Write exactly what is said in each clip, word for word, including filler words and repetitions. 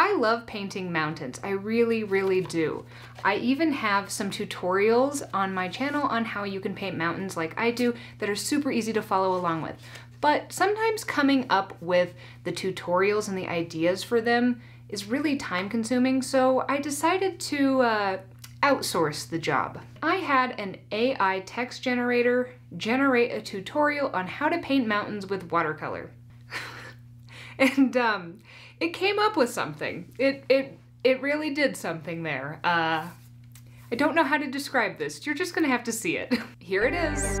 I love painting mountains. I really, really do. I even have some tutorials on my channel on how you can paint mountains like I do that are super easy to follow along with. But sometimes coming up with the tutorials and the ideas for them is really time consuming, so I decided to uh, outsource the job. I had an A I text generator generate a tutorial on how to paint mountains with watercolor. And um, it came up with something. It, it, it really did something there. Uh, I don't know how to describe this. You're just gonna have to see it. Here it is.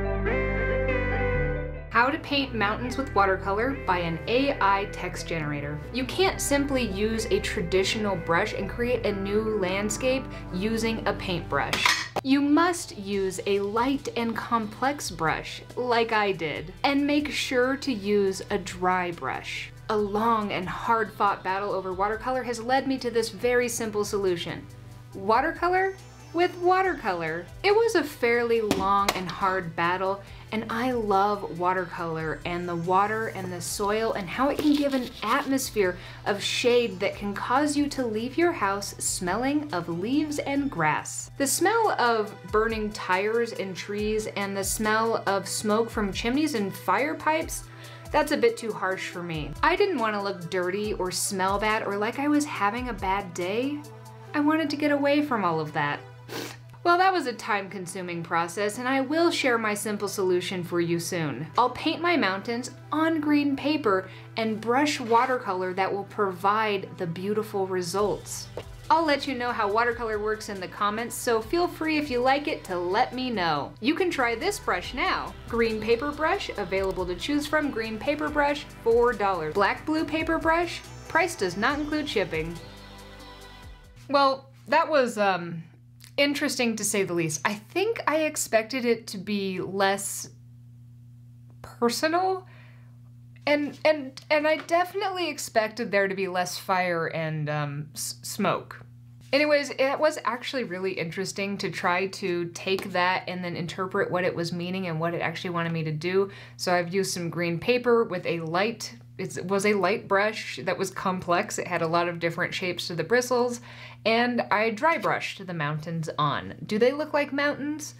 How to paint mountains with watercolor by an A I text generator. You can't simply use a traditional brush and create a new landscape using a paintbrush. You must use a light and complex brush, like I did, and make sure to use a dry brush. A long and hard-fought battle over watercolor has led me to this very simple solution. Watercolor with watercolor. It was a fairly long and hard battle, and I love watercolor and the water and the soil and how it can give an atmosphere of shade that can cause you to leave your house smelling of leaves and grass. The smell of burning tires and trees and the smell of smoke from chimneys and fire pipes, that's a bit too harsh for me. I didn't want to look dirty or smell bad or like I was having a bad day. I wanted to get away from all of that. Well, that was a time-consuming process, and I will share my simple solution for you soon. I'll paint my mountains on green paper and brush watercolor that will provide the beautiful results. I'll let you know how watercolor works in the comments, so feel free if you like it to let me know. You can try this brush now. Green paper brush, available to choose from. Green paper brush, four dollars. Black blue paper brush, price does not include shipping. Well, that was um, interesting to say the least. I think I expected it to be less personal, and and and I definitely expected there to be less fire and um, s smoke. Anyways, it was actually really interesting to try to take that and then interpret what it was meaning and what it actually wanted me to do. So I've used some green paper with a light, it was a light brush that was complex. It had a lot of different shapes to the bristles, and I dry brushed the mountains on. Do they look like mountains?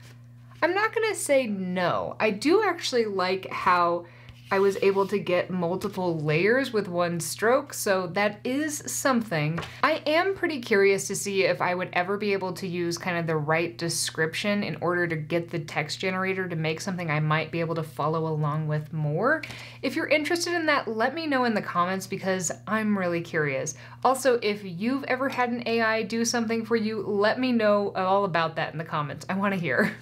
I'm not gonna say no. I do actually like how I was able to get multiple layers with one stroke, so that is something. I am pretty curious to see if I would ever be able to use kind of the right description in order to get the text generator to make something I might be able to follow along with more. If you're interested in that, let me know in the comments because I'm really curious. Also, if you've ever had an A I do something for you, let me know all about that in the comments. I want to hear.